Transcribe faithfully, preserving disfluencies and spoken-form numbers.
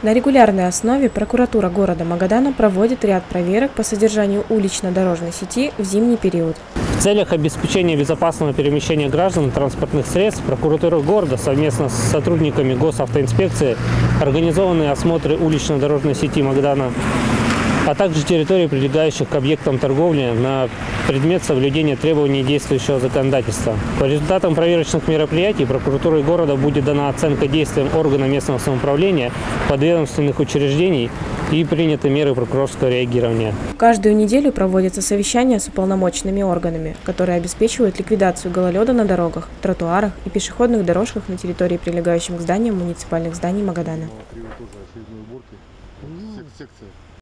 На регулярной основе прокуратура города Магадана проводит ряд проверок по содержанию улично-дорожной сети в зимний период. В целях обеспечения безопасного перемещения граждан транспортных средств прокуратура города совместно с сотрудниками госавтоинспекции организованы осмотры улично-дорожной сети Магадана, а также территорий, прилегающих к объектам торговли, на предмет соблюдения требований действующего законодательства. По результатам проверочных мероприятий прокуратурой города будет дана оценка действиям органа местного самоуправления, подведомственных учреждений и приняты меры прокурорского реагирования. Каждую неделю проводятся совещания с уполномоченными органами, которые обеспечивают ликвидацию гололеда на дорогах, тротуарах и пешеходных дорожках на территории, прилегающих к зданиям муниципальных зданий Магадана.